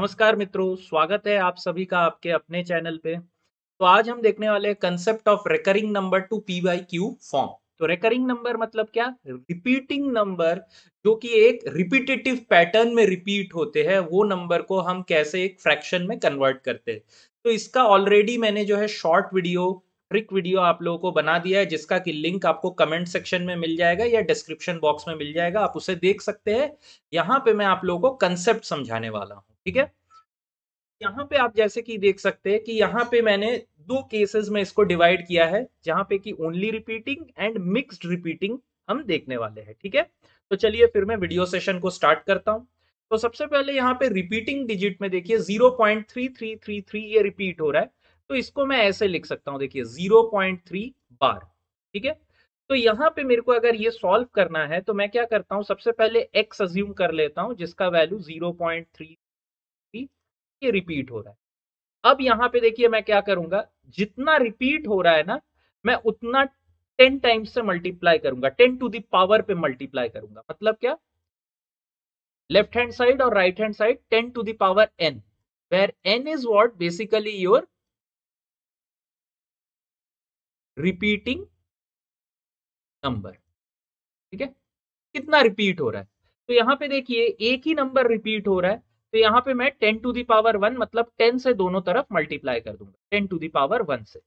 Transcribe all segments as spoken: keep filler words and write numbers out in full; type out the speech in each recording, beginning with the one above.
नमस्कार मित्रों, स्वागत है आप सभी का आपके अपने चैनल पे। तो आज हम देखने वाले concept of recurring number to P by Q form. तो रिकरिंग नंबर मतलब क्या? रिपीटिंग नंबर जो कि एक रिपीटेटिव पैटर्न में रिपीट होते हैं, वो नंबर को हम कैसे एक फ्रैक्शन में कन्वर्ट करते हैं। तो इसका ऑलरेडी मैंने जो है शॉर्ट वीडियो ट्रिक वीडियो आप लोगों को बना दिया है, जिसका कि लिंक आपको कमेंट सेक्शन में मिल जाएगा या डिस्क्रिप्शन बॉक्स में मिल जाएगा, आप उसे देख सकते हैं। यहाँ पे मैं आप लोगों को कंसेप्ट समझाने वाला हूँ, ठीक है। यहाँ पे आप जैसे कि देख सकते हैं कि यहाँ पे मैंने दो केसेस में इसको डिवाइड किया है, जहाँ पे कि only repeating and mixed repeating हम देखने वाले हैं, ठीक है। तो चलिए फिर मैं वीडियो सेशन को स्टार्ट करता हूँ। तो सबसे पहले यहाँ पे रिपीटिंग डिजिट में देखिए zero point three three three three ये रिपीट हो रहा है, तो इसको मैं ऐसे लिख सकता हूं, देखिए जीरो पॉइंट थ्री बार, ठीक है। तो यहाँ पे मेरे को अगर ये सॉल्व करना है तो मैं क्या करता हूँ, सबसे पहले एक्स अज्यूम कर लेता हूँ जिसका वैल्यू जीरो पॉइंट थ्री ये रिपीट हो रहा है। अब यहाँ पे देखिए मैं क्या करूंगा, जितना रिपीट हो रहा है ना मैं उतना टेन टाइम्स से मल्टीप्लाई करूंगा, टेन टू द पावर पे मल्टीप्लाई करूंगा। मतलब क्या, लेफ्ट हैंड साइड और right hand side ten to the power N, where N is what basically your repeating number, ठीक है, कितना रिपीट हो रहा है। तो यहाँ पे देखिए एक ही नंबर रिपीट हो रहा है, तो यहाँ पे मैं ten to the power one मतलब टेन से दोनों तरफ मल्टीप्लाई कर दूंगा, ten to the power one से।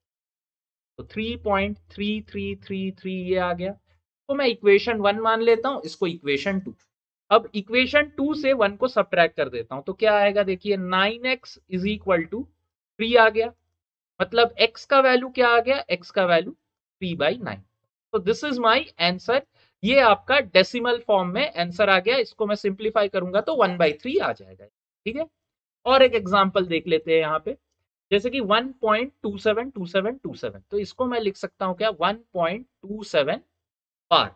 तो three point three three three three ये आ गया, तो मैं इक्वेशन वन मान लेता हूँ, इसको इक्वेशन टू। अब इक्वेशन टू से वन को सब्ट्रैक्ट कर देता हूँ, तो क्या आएगा देखिए nine X is equal to three आ गया, मतलब x का वैल्यू क्या आ गया, x का वैल्यू थ्री बाई नाइन। तो दिस इज माय आंसर, ये आपका डेसिमल फॉर्म में आंसर आ गया। इसको मैं सिंप्लीफाई करूंगा तो वन बाई थ्री आ जाएगा, ठीक है। और एक एग्जांपल देख लेते हैं यहाँ पे, जैसे कि one point two seven two seven two seven, तो इसको मैं लिख सकता हूँ क्या, one point two seven bar,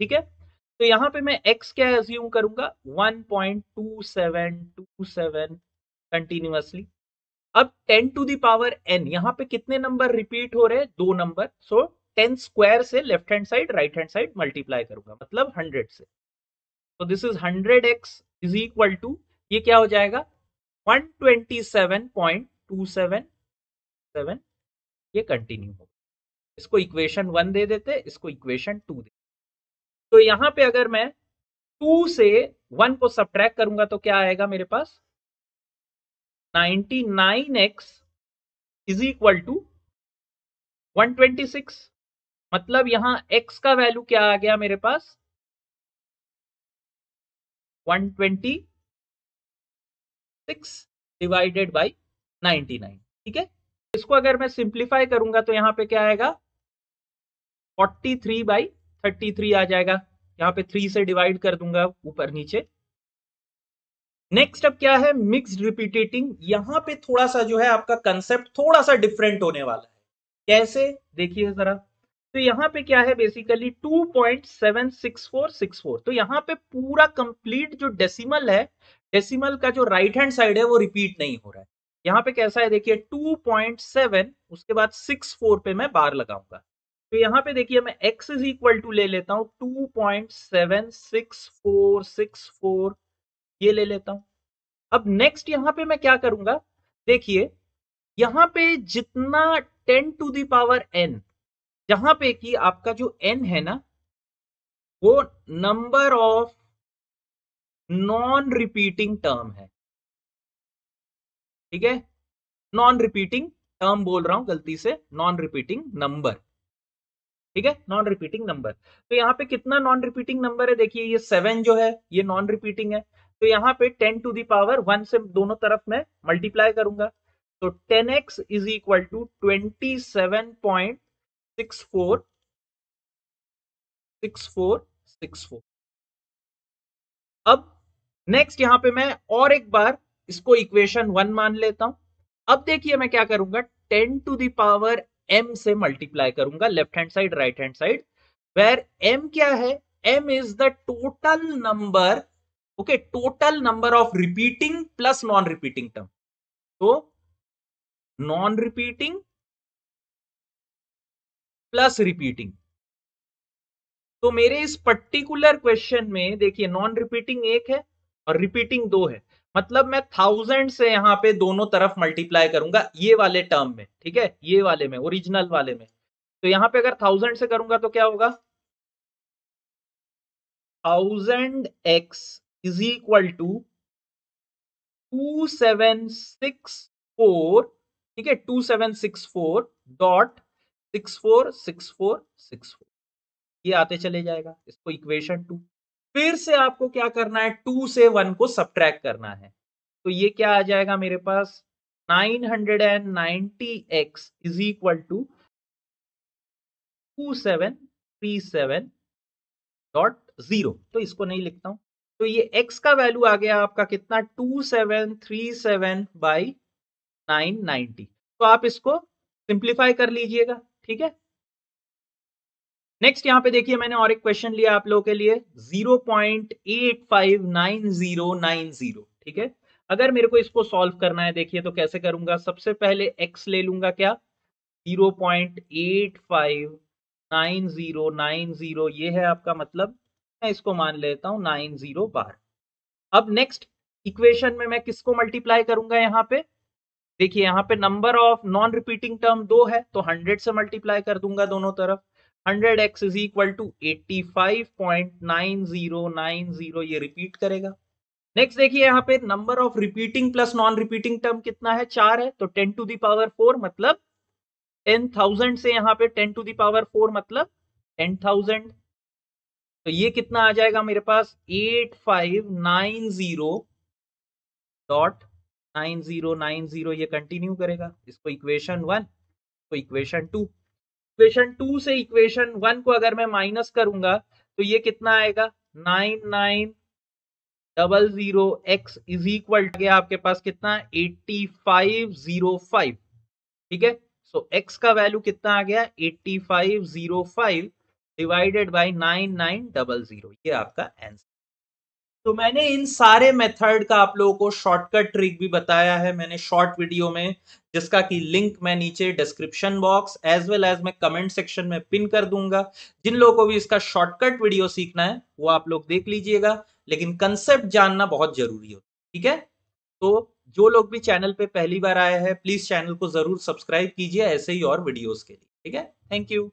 ठीक है। तो यहाँ पे मैं x क्या अज्यूम करूंगा, one point two seven two seven continuously. अब ten to the power N, यहाँ पे कितने नंबर रिपीट हो रहे हैं, दो नंबर, सो टेन स्क्वायर से left hand side right hand side multiply करूंगा, मतलब हंड्रेड से। तो this is hundred X is equal to ये क्या हो जाएगा, one twenty seven point two seven seven, ये कंटिन्यू होगा। इसको इक्वेशन वन दे देते, इसको इक्वेशन टू दे। तो यहाँ पे अगर मैं टू से वन को सब्ट्रैक्ट करूंगा तो क्या आएगा मेरे पास, ninety nine X is equal to one twenty six, मतलब यहां x का वैल्यू क्या आ गया मेरे पास, one twenty six divided by ninety nine, ठीक है। इसको अगर मैं सिंप्लीफाई करूंगा तो यहां पे क्या आएगा, forty three by thirty three आ जाएगा, यहां पे थ्री से डिवाइड कर दूंगा ऊपर नीचे। नेक्स्ट अब क्या है, मिक्स्ड रिपीटेटिंग। यहाँ पे थोड़ा सा जो है आपका कंसेप्ट थोड़ा सा डिफरेंट होने वाला है, कैसे देखिए जरा। तो यहाँ पे क्या है basically two point seven six four six four, तो यहाँ पे पूरा कंप्लीट जो डेसिमल है, डेसिमल का जो राइट हैंड साइड है वो रिपीट नहीं हो रहा है। यहाँ पे कैसा है देखिए, टू पॉइंट सेवन उसके बाद सिक्स फोर पे मैं बार लगाऊंगा। तो यहाँ पे देखिए मैं एक्स इज इक्वल टू ले लेता हूँ two point seven six four six four, ये ले लेता हूं। अब नेक्स्ट यहां पे मैं क्या करूंगा देखिए, यहां पे जितना ten to the power N, जहां पे कि आपका जो एन है ना वो number of non repeating term है, ठीक है। नॉन रिपीटिंग टर्म बोल रहा हूं गलती से, नॉन रिपीटिंग नंबर, ठीक है, नॉन रिपीटिंग नंबर। तो यहाँ पे कितना नॉन रिपीटिंग नंबर है देखिए, ये सेवन जो है ये नॉन रिपीटिंग है। तो यहाँ पे ten to the power one से दोनों तरफ मैं मल्टीप्लाई करूंगा, तो ten X is equal to twenty seven point six four six four six four. अब नेक्स्ट यहाँ पे मैं और एक बार इसको इक्वेशन वन मान लेता हूं। अब देखिए मैं क्या करूंगा, ten to the power m से मल्टीप्लाई करूंगा, left hand side right hand side, where m क्या है, m is the total number, okay, total number of repeating plus non repeating term. तो नॉन रिपीटिंग प्लस रिपीटिंग, तो मेरे इस particular question में देखिए नॉन रिपीटिंग एक है और रिपीटिंग दो है, मतलब मैं थाउजेंड से यहाँ पे दोनों तरफ मल्टीप्लाई करूंगा ये वाले टर्म में, ठीक है, ये वाले में, ओरिजिनल वाले में। तो यहाँ पे अगर थाउजेंड से करूंगा तो क्या होगा, thousand X is equal to two seven six four, ठीक है, two seven six four dot six four six four six four, ये आते चले जाएगा, इसको इक्वेशन टू। फिर से आपको क्या करना है, टू से वन को सब्ट्रैक्ट करना है, तो ये क्या आ जाएगा मेरे पास, nine hundred and ninety X is equal to two seven three seven dot zero. तो इसको नहीं लिखता हूं, तो ये x का वैल्यू आ गया आपका कितना, two seven three seven by nine ninety. तो आप इसको सिंप्लीफाई कर लीजिएगा, ठीक है। नेक्स्ट यहाँ पे देखिए मैंने और एक क्वेश्चन लिया आप लोगों के लिए zero point eight five nine zero nine zero, ठीक है। अगर मेरे को इसको सॉल्व करना है देखिए तो कैसे करूंगा, सबसे पहले x ले लूंगा क्या, zero point eight five nine zero nine zero, ये है आपका, मतलब मैं इसको मान लेता हूं नाइन जीरो बार। अब नेक्स्ट इक्वेशन में मैं किसको मल्टीप्लाई करूंगा, यहाँ पे देखिए यहाँ पे number of non repeating term दो है तो हंड्रेड से मल्टीप्लाई कर दूंगा दोनों तरफ, hundred X is equal to eighty five point nine zero nine zero, ये रिपीट करेगा। नेक्स्ट देखिए यहाँ पे number of repeating plus non repeating term कितना है, चार है, तो ten to the power four मतलब टेन थाउजेंड से यहाँ पे ten to the power four मतलब टेन थाउजेंड। तो ये कितना आ जाएगा मेरे पास, eight five nine zero dot nine zero nine zero, ये कंटिन्यू करेगा, इसको इक्वेशन वन तो इक्वेशन टू। इक्वेशन टू से इक्वेशन वन को अगर मैं माइनस करूंगा तो ये कितना आएगा, nine nine double zero X is equal गया आपके पास कितना, एट्टी फाइव जीरो फाइव, ठीक है। सो एक्स का वैल्यू कितना आ गया, eighty five zero five divided by nine nine double zero, ये आपका आंसर। तो मैंने इन सारे मेथड का आप लोगों को शॉर्टकट ट्रिक भी बताया है मैंने शॉर्ट वीडियो में, जिसका कि लिंक मैं नीचे description box as well as मैं कमेंट सेक्शन में पिन कर दूंगा। जिन लोगों को भी इसका शॉर्टकट वीडियो सीखना है वो आप लोग देख लीजिएगा, लेकिन कंसेप्ट जानना बहुत जरूरी होता है, ठीक है। तो जो लोग भी चैनल पे पहली बार आए हैं प्लीज चैनल को जरूर सब्सक्राइब कीजिए ऐसे ही और वीडियोज के लिए, ठीक है। Thank you.